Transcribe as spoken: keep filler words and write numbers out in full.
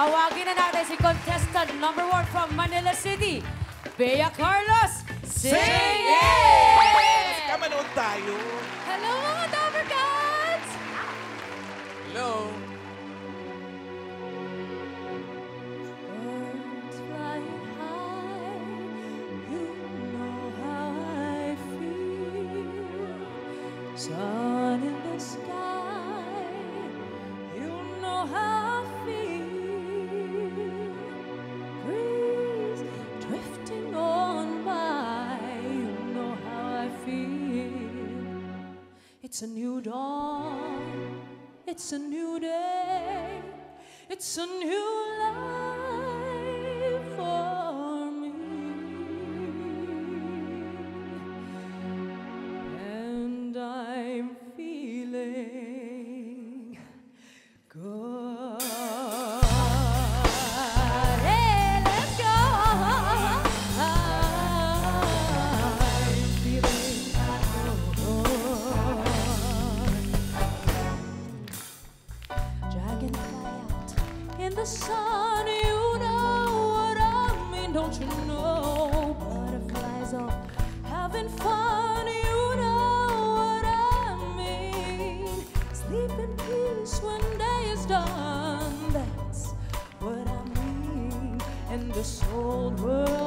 Tawagin na natin si contestant number one from Manila City, Bea Carlos. Sing it! Kamanood tayo. Hello mga Dabarkads! Hello. Sun in the sky, you know how I feel. Breeze drifting on by, you know how I feel. It's a new dawn, it's a new day, it's a new life for me. And I the sun, you know what I mean, don't you know? Butterflies are having fun, you know what I mean. Sleep in peace when day is done, that's what I mean. And this old world